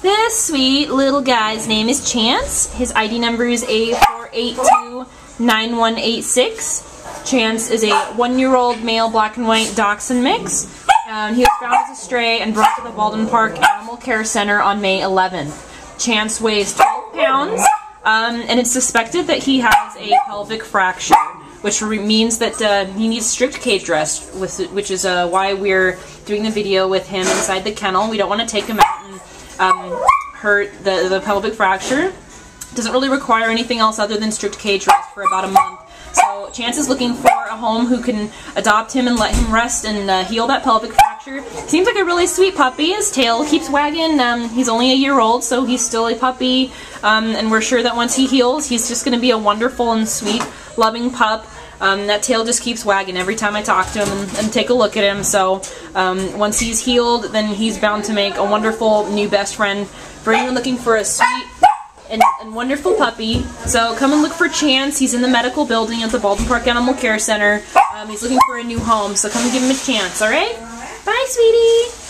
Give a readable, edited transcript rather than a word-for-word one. This sweet little guy's name is Chance. His ID number is A4829186. Chance is a 1-year-old male black and white dachshund mix. He was found as a stray and brought to the Baldwin Park Animal Care Center on May 11th. Chance weighs 12 pounds, and it's suspected that he has a pelvic fracture, which means that he needs strict cage rest, which is why we're doing the video with him inside the kennel. We don't want to take him out and hurt the pelvic fracture. Doesn't really require anything else other than strict cage rest for about a month. So Chance is looking for a home who can adopt him and let him rest and heal that pelvic fracture. Seems like a really sweet puppy. His tail keeps wagging. He's only a year old, so he's still a puppy. And we're sure that once he heals, he's just going to be a wonderful and sweet, loving pup. That tail just keeps wagging every time I talk to him and take a look at him. So once he's healed, then he's bound to make a wonderful new best friend for anyone looking for a sweet and wonderful puppy. So come and look for Chance. He's in the medical building at the Baldwin Park Animal Care Center. He's looking for a new home, so come and give him a chance, alright? Bye, sweetie!